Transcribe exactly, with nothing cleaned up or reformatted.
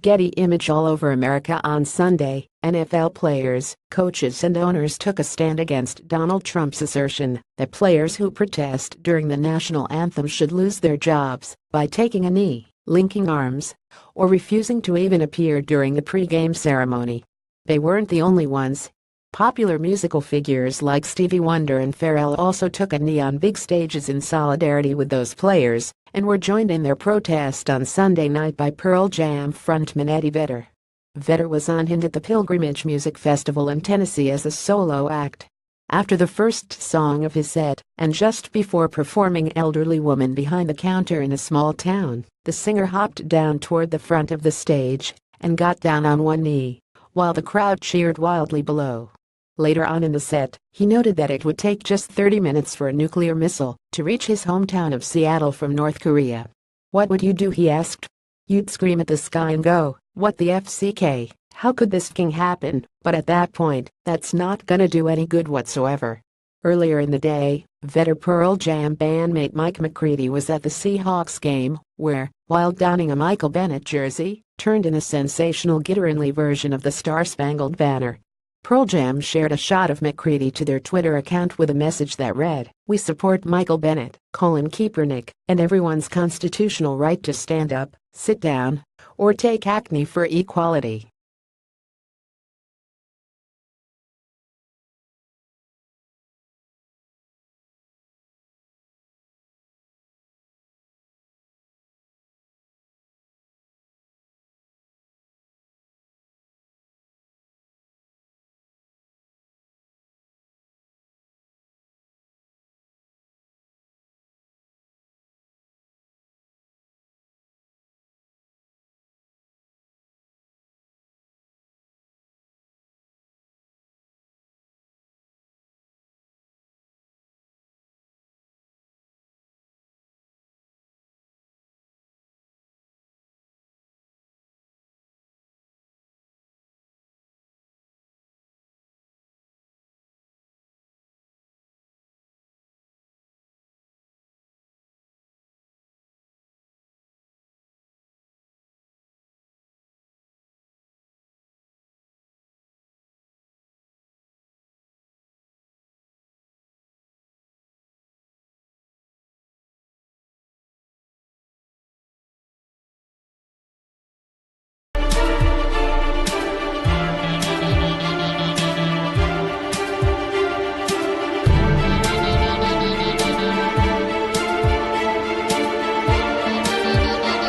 Getty Image all over America on Sunday, N F L players, coaches and owners took a stand against Donald Trump's assertion that players who protest during the national anthem should lose their jobs by taking a knee, linking arms, or refusing to even appear during the pregame ceremony. They weren't the only ones. Popular musical figures like Stevie Wonder and Pharrell also took a knee on big stages in solidarity with those players, and were joined in their protest on Sunday night by Pearl Jam frontman Eddie Vedder. Vedder was on hand at the Pilgrimage Music Festival in Tennessee as a solo act. After the first song of his set, and just before performing Elderly Woman Behind the Counter in a small town, the singer hopped down toward the front of the stage and got down on one knee, while the crowd cheered wildly below. Later on in the set, he noted that it would take just thirty minutes for a nuclear missile to reach his hometown of Seattle from North Korea. "What would you do?" he asked. "You'd scream at the sky and go, 'What the F C K, how could this thing happen?' But at that point, that's not gonna do any good whatsoever." Earlier in the day, Vedder Pearl Jam bandmate Mike McCready was at the Seahawks game, where, while donning a Michael Bennett jersey, turned in a sensational guitar-only version of the Star-Spangled Banner. Pearl Jam shared a shot of McCready to their Twitter account with a message that read, "We support Michael Bennett, Colin Kaepernick, and everyone's constitutional right to stand up, sit down, or take acne for equality."